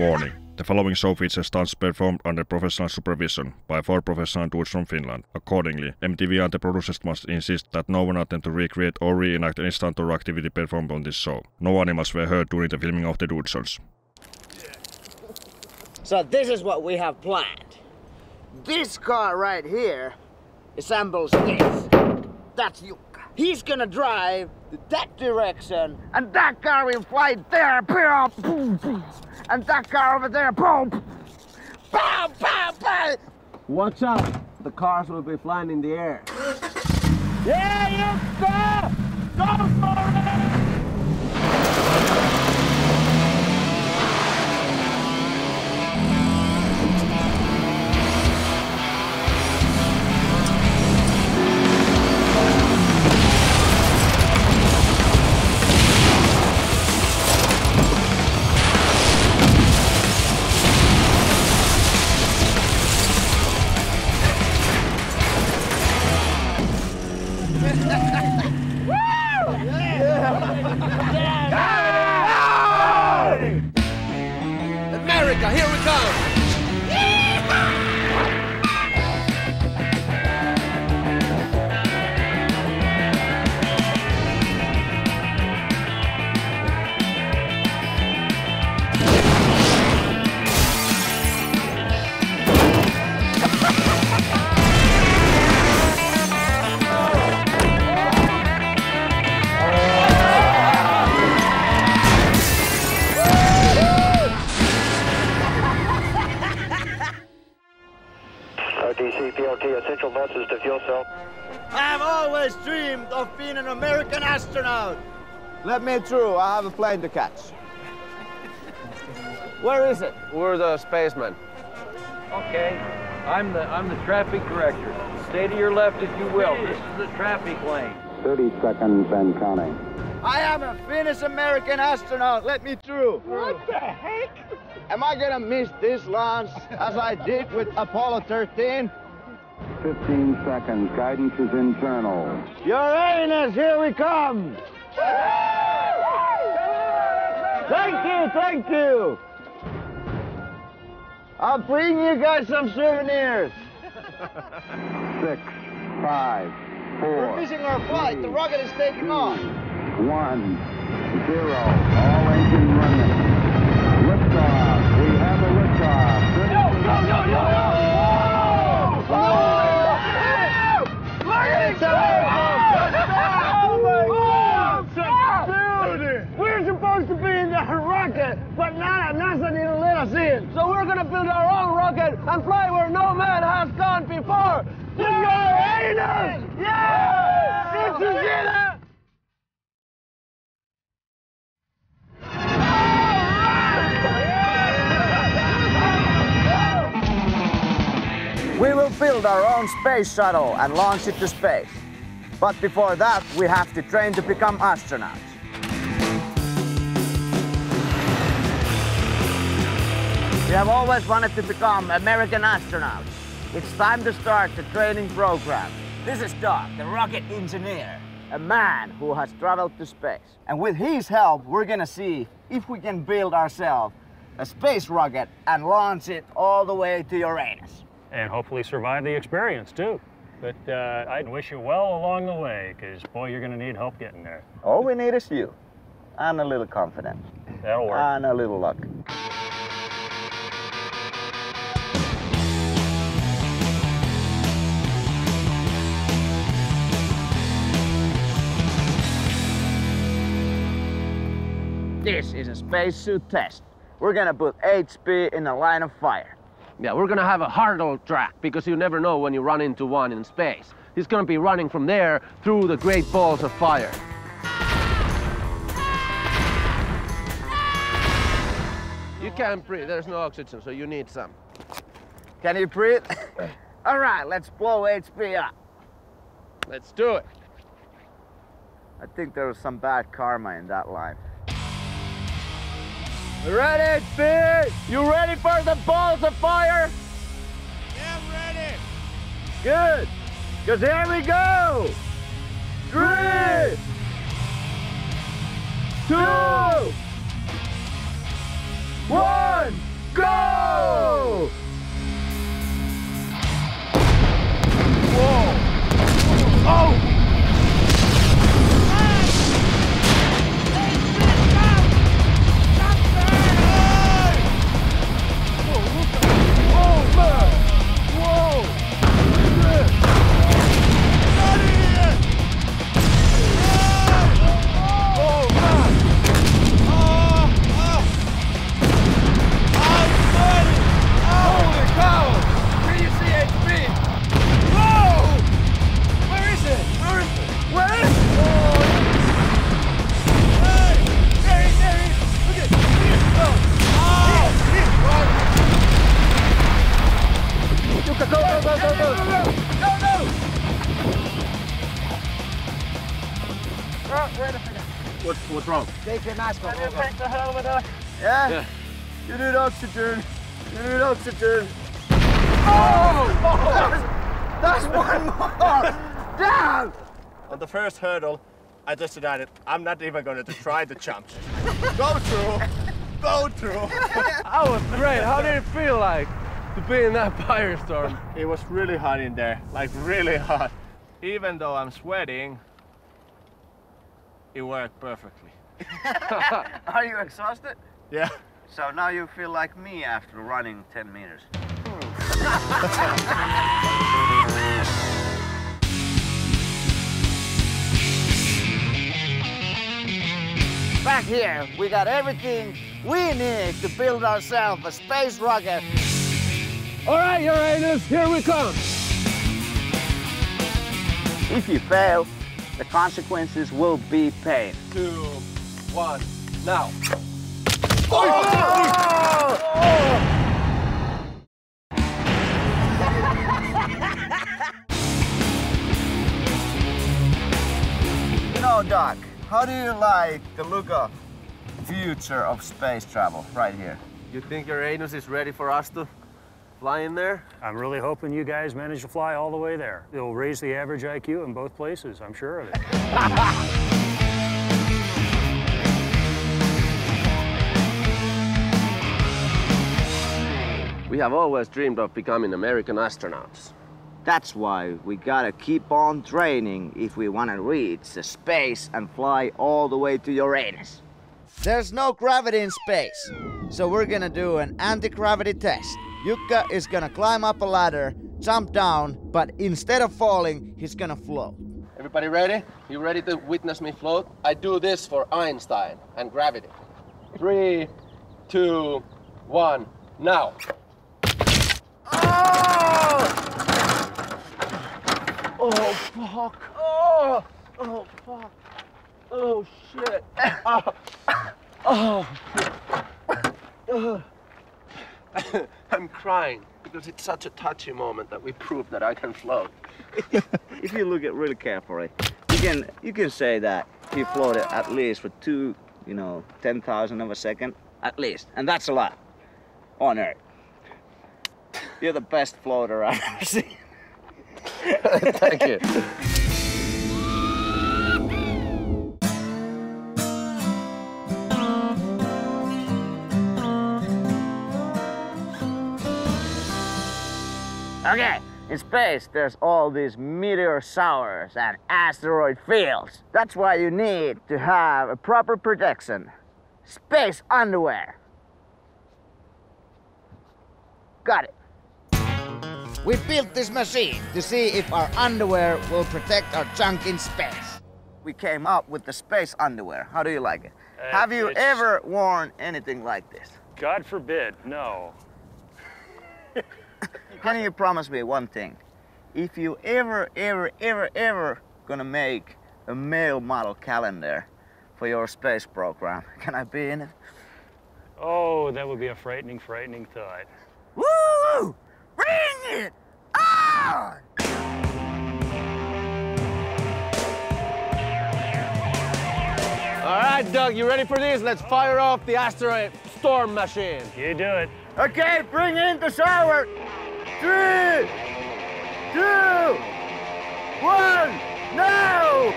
Warning. The following show features stunts performed under professional supervision by four professional dudes from Finland. Accordingly, MTV and the producers must insist that no one attempt to recreate or reenact any stunt or activity performed on this show. No animals were heard during the filming of the dudesons. So this is what we have planned. This car right here resembles this. That's Jukka. He's gonna drive that direction, and that car will fly there, and that car over there, boom, pow, pow, pow. Watch out, the cars will be flying in the air. Yeah, Jukka! Go for it! Let me through, I have a plane to catch. Where is it? We're the spacemen. Okay, I'm the traffic director. Stay to your left if you will. This is the traffic lane. 30 seconds and counting. I am a Finnish-American astronaut, let me through. What the heck? Am I gonna miss this launch as I did with Apollo 13? 15 seconds, guidance is internal. Uranus, here we come! Thank you, thank you! I'll bring you guys some souvenirs! 6, 5, 4... We're missing our flight, the rocket is taking off! 1, 0, all engine running. Liftoff, we have a liftoff! No! Look at it go! But NASA didn't let us in, so we're gonna build our own rocket and fly where no man has gone before. To Uranus! Yeah! Did you see that? We will build our own space shuttle and launch it to space. But before that, we have to train to become astronauts. We have always wanted to become American astronauts. It's time to start the training program. This is Doc, the rocket engineer, a man who has traveled to space. And with his help, we're gonna see if we can build ourselves a space rocket and launch it all the way to Uranus. And hopefully survive the experience, too. But I'd wish you well along the way, because, boy, you're gonna need help getting there. All we need is you. And a little confidence. That'll work. And a little luck. This is a spacesuit test. We're gonna put HP in the line of fire. Yeah, we're gonna have a hurdle track because you never know when you run into one in space. He's gonna be running from there through the great balls of fire. You can't breathe, there's no oxygen, so you need some. Can you breathe? All right, let's blow HP up. Let's do it. I think there was some bad karma in that line. Ready, HP? You ready for the balls of fire? Yeah, I'm ready. Good, because here we go. 3, 2, 1. Oh, wait a minute. What's wrong? Take your mask off. Can you take the helmet off? Yeah. You need oxygen. You need oxygen. Oh! That's one more! Down! On the first hurdle, I just decided I'm not even going to try the jumps. Go through! Go through! I was great. How did it feel like to be in that firestorm? It was really hot in there, like really hot. Even though I'm sweating, it worked perfectly. Are you exhausted? Yeah. So now you feel like me after running 10 meters. Back here, we got everything we need to build ourselves a space rocket. All right, Uranus, here we come. If you fail, the consequences will be pain. 2, 1, now. Oh! Oh! Oh! You know, Doc, how do you like the look of future of space travel right here? You think Uranus is ready for us to fly in there? I'm really hoping you guys manage to fly all the way there. It'll raise the average IQ in both places, I'm sure of it. We have always dreamed of becoming American astronauts. That's why we gotta keep on training if we wanna reach the space and fly all the way to Uranus. There's no gravity in space, so we're gonna do an anti-gravity test. Jukka is gonna climb up a ladder, jump down, but instead of falling, he's gonna float. Everybody ready? You ready to witness me float? I do this for Einstein and gravity. 3, 2, 1, now. Oh! Oh, fuck. Oh, oh, fuck. Oh, shit. Oh. Oh. I'm crying because it's such a touchy moment that we proved that I can float. If you look at really carefully, you can say that he floated at least for 10,000 of a second, at least, and that's a lot on Earth. You're the best floater I've ever seen. Thank you. Okay, in space, there's all these meteor showers and asteroid fields. That's why you need to have a proper protection. Space underwear. Got it. We built this machine to see if our underwear will protect our junk in space. We came up with the space underwear. How do you like it? Have you ever worn anything like this? God forbid, no. Can you promise me one thing? If you ever gonna make a male model calendar for your space program, can I be in it? Oh, that would be a frightening thought. Woo! Bring it on! All right, Doug, you ready for this? Let's fire off the asteroid storm machine. You do it. Okay, bring in the shower. 3, 2, 1, now!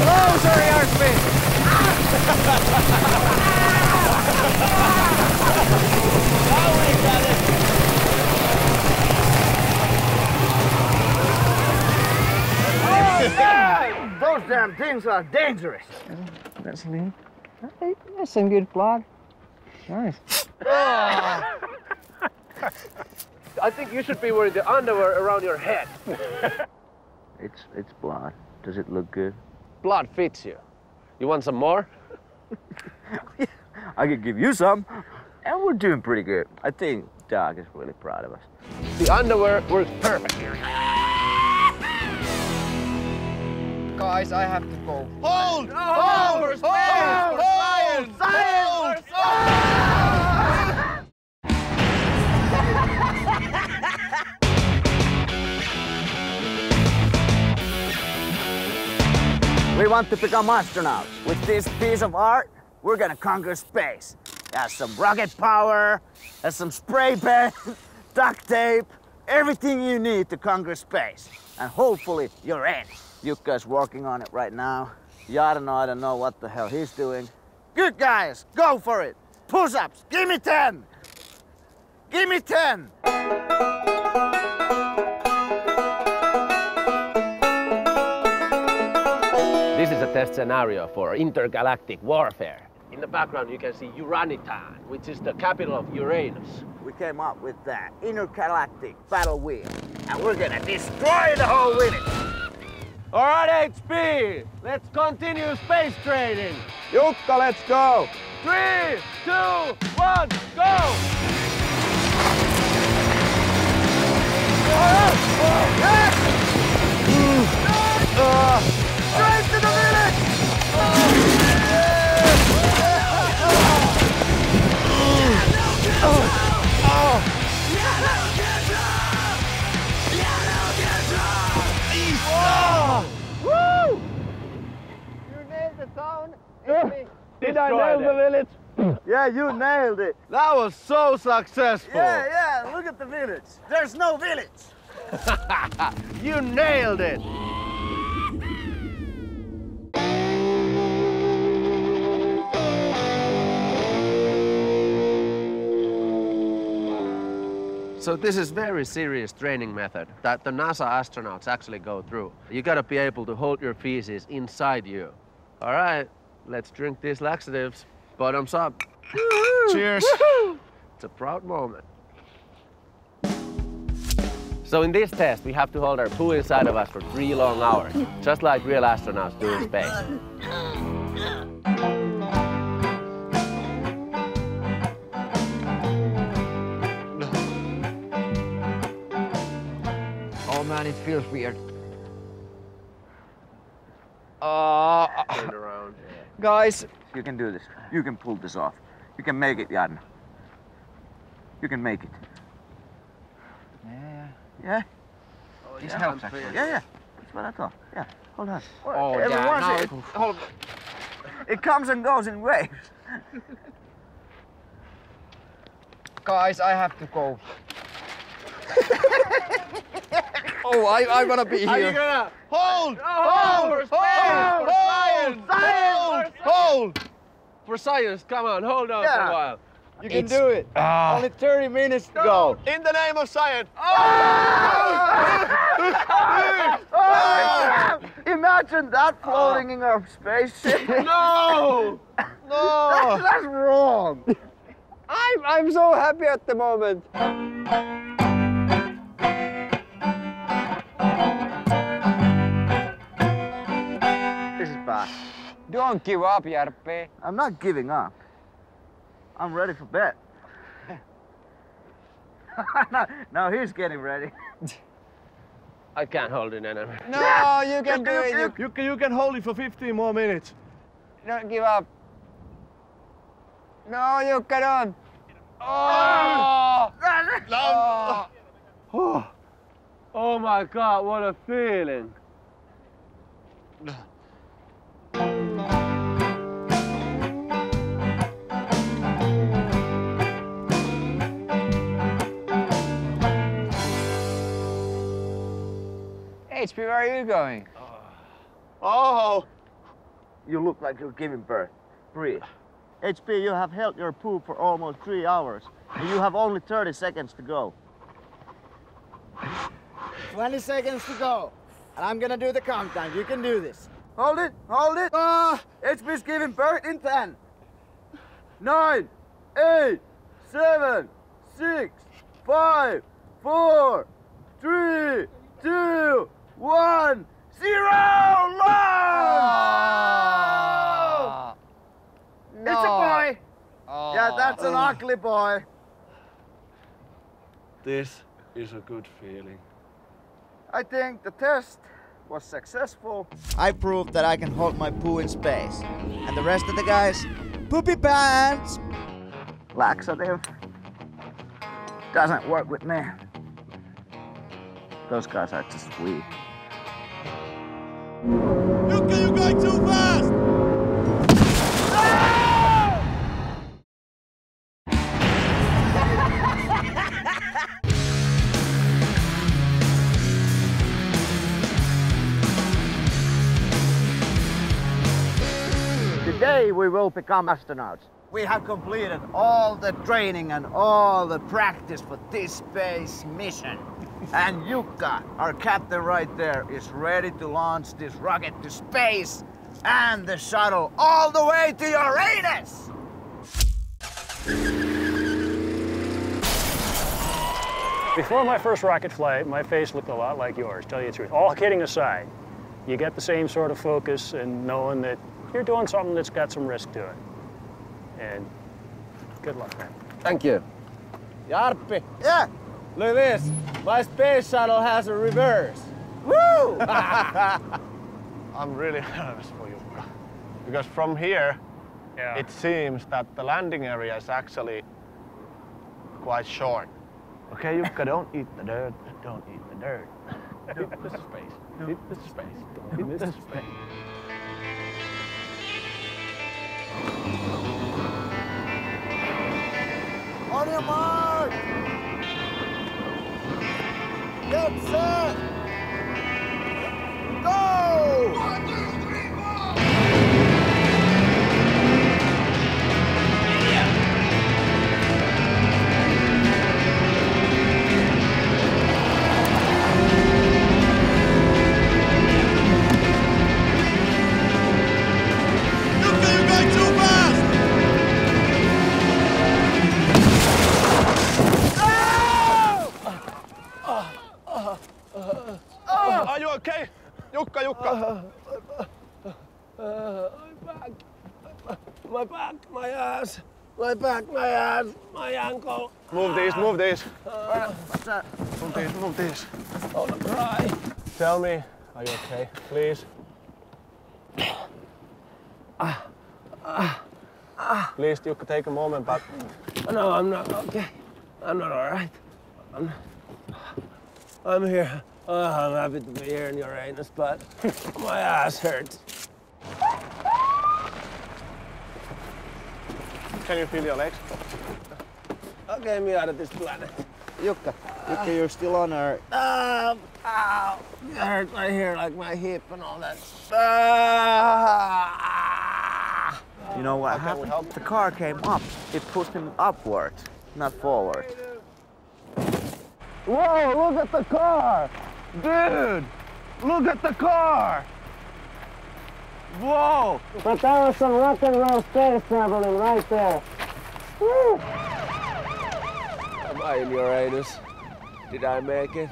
Oh, sorry, Jarppi. Now we got it. Oh, yeah. Those damn things are dangerous. That's lean. That's some good plot. Nice. I think you should be wearing the underwear around your head. It's blood. Does it look good? Blood fits you. You want some more? I could give you some. And we're doing pretty good. I think Doc is really proud of us. The underwear works perfect. Guys, I have to go. Hold! Hold! Hold! Hold! Hold! Hold! Hold! We want to become astronauts. With this piece of art, we're gonna conquer space. That's some rocket power, that's some spray paint, duct tape, everything you need to conquer space. And hopefully you're in. Jukka's working on it right now. I don't know what the hell he's doing. Good guys, go for it. Push-ups, give me 10. Give me 10. This is a test scenario for intergalactic warfare. In the background, you can see Uranitan, which is the capital of Uranus. We came up with the intergalactic battle wheel, and we're gonna destroy the whole village. All right, HP, let's continue space training. Jukka, let's go. 3, 2, 1, go! Straight to the village! Woo! You nailed the town, HP. Did I nail the village? Yeah, you nailed it. That was so successful. Yeah, yeah, look at the village. There's no village. You nailed it. So this is very serious training method that the NASA astronauts actually go through. You gotta be able to hold your feces inside you. All right, let's drink these laxatives. Bottoms up. Cheers. It's a proud moment. So in this test, we have to hold our poo inside of us for 3 long hours, just like real astronauts do in space. Man, it feels weird. Turn around. Guys, you can do this. You can pull this off. You can make it, Jan. You can make it. Yeah. Yeah. Oh, this helps actually. Yeah. That's what I thought. Yeah. Hold on. Oh, yeah. No. Hold on. It comes and goes in waves. Guys, I have to go. Oh, I wanna be here. Are you gonna hold for science? Come on, hold on for a while. You can do it. Only 30 minutes to go. In the name of science. Imagine that floating in our spaceship. No, no, that's wrong. I'm so happy at the moment. Don't give up, Jarppi. I'm not giving up. I'm ready for bed. No, he's getting ready. I can't hold it anymore. No, you can do it. You can hold it for 15 more minutes. Don't give up. No, you cannot. Oh! No. Oh. Oh my God, what a feeling. HP, where are you going? Oh! You look like you're giving birth. Breathe. HP, you have held your poo for almost 3 hours, and you have only 30 seconds to go. 20 seconds to go, and I'm gonna do the countdown. You can do this. Hold it, hold it. HP's giving birth in 10. 9, 8, 7, 6, 5, 4, 3, 2, 1, 0, launch! No. It's a boy. Yeah, that's an ugly boy. This is a good feeling. I think the test was successful. I proved that I can hold my poo in space. And the rest of the guys, poopy pants. Laxative doesn't work with me. Those guys are just weak. Jukka, you go! going too fast! Today we will become astronauts. We have completed all the training and all the practice for this space mission. And Jukka, our captain right there, is ready to launch this rocket to space and the shuttle all the way to Uranus! Before my first rocket flight, my face looked a lot like yours, tell you the truth. All kidding aside, you get the same sort of focus and knowing that you're doing something that's got some risk to it. And good luck, man. Thank you. Jarppi. Yeah? Look at this. My space shuttle has a reverse. Woo! I'm really nervous for you, bro. Because from here, it seems that the landing area is actually quite short. Okay, Jukka, don't eat the dirt. Don't eat the dirt. Don't eat the space. Don't eat the space. Don't eat the space. On your mark! Get set! Go! 1, 2, 3, 4! Are you okay? Jukka, Jukka! I'm back. My back, my ass. My back, my ass, my ankle. Move this, move this. What's that? Move this, move this. I wanna cry. Tell me, are you okay? Please. Please, Jukka, take a moment, but... No, I'm not okay. I'm not all right. I'm here. Oh, I'm happy to be here in Uranus, but my ass hurts. Can you feel your legs? Okay, me out of this planet. Jukka, you're still on Earth. Ow! You hurt right here, like my hip and all that. You know what happened? The car came up. It pushed him upward, not forward. Whoa, look at the car! Dude, look at the car! Whoa! But that was some rock and roll space traveling right there. Woo! Am I in Uranus? Did I make it?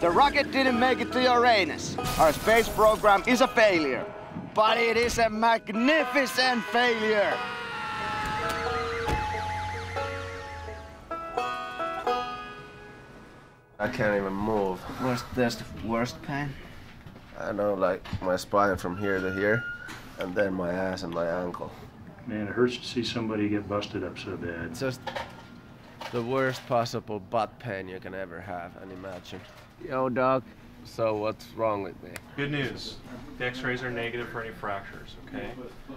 The rocket didn't make it to Uranus. Our space program is a failure, but it is a magnificent failure. I can't even move. That's the worst pain? I know, like my spine from here to here, and then my ass and my ankle. Man, it hurts to see somebody get busted up so bad. It's just the worst possible butt pain you can ever have, and imagine. Yo, Doc, so what's wrong with me? Good news. The x-rays are negative for any fractures, okay?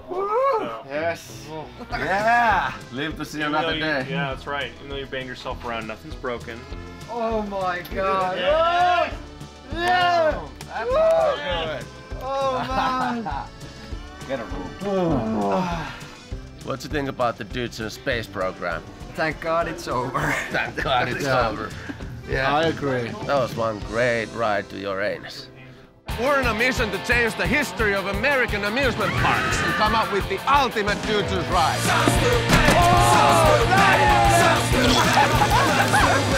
Woo! So. Yes! Yeah! Live to see another day. Yeah, that's right. Even though you bang yourself around, nothing's broken. Oh my God! Yeah! Yeah! That's all good. Oh man! Get a room. Oh. What do you think about the dudes in the space program? Thank God it's over. Thank God it's over. Yeah, I agree. That was one great ride to Uranus. We're on a mission to change the history of American amusement parks and come up with the ultimate dudes ride. Sounds stupid. Sounds stupid. Sounds stupid.